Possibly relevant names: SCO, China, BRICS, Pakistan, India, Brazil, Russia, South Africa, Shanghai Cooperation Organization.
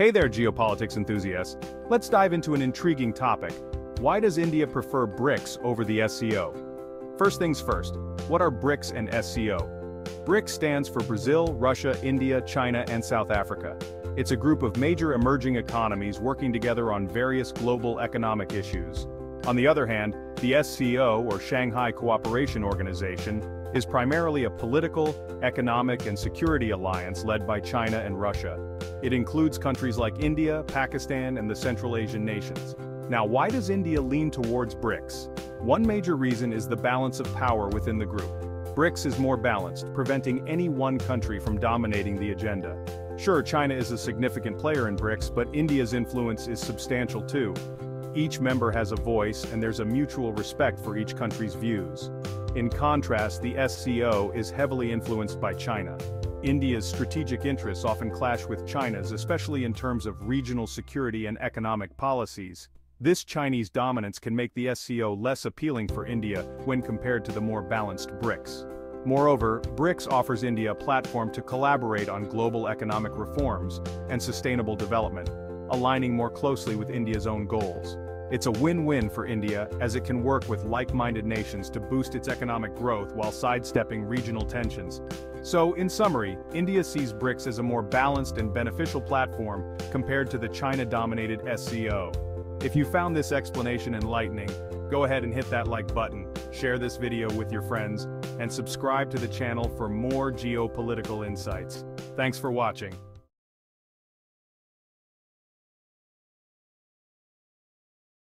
Hey there, geopolitics enthusiasts. Let's dive into an intriguing topic. Why does India prefer BRICS over the SCO? First things first, what are BRICS and SCO? BRICS stands for Brazil, Russia, India, China, and South Africa. It's a group of major emerging economies working together on various global economic issues. On the other hand, the SCO, or Shanghai Cooperation Organization, is primarily a political, economic, and security alliance led by China and Russia. It includes countries like India, Pakistan, and the Central Asian nations. Now, why does India lean towards BRICS? One major reason is the balance of power within the group. BRICS is more balanced, preventing any one country from dominating the agenda. Sure, China is a significant player in BRICS, but India's influence is substantial too. Each member has a voice, and there's a mutual respect for each country's views. In contrast, the SCO is heavily influenced by China. India's strategic interests often clash with China's, especially in terms of regional security and economic policies. This Chinese dominance can make the SCO less appealing for India when compared to the more balanced BRICS. Moreover, BRICS offers India a platform to collaborate on global economic reforms and sustainable development, aligning more closely with India's own goals. It's a win-win for India, as it can work with like-minded nations to boost its economic growth while sidestepping regional tensions. So, in summary, India sees BRICS as a more balanced and beneficial platform compared to the China-dominated SCO. If you found this explanation enlightening, go ahead and hit that like button, share this video with your friends, and subscribe to the channel for more geopolitical insights. Thanks for watching.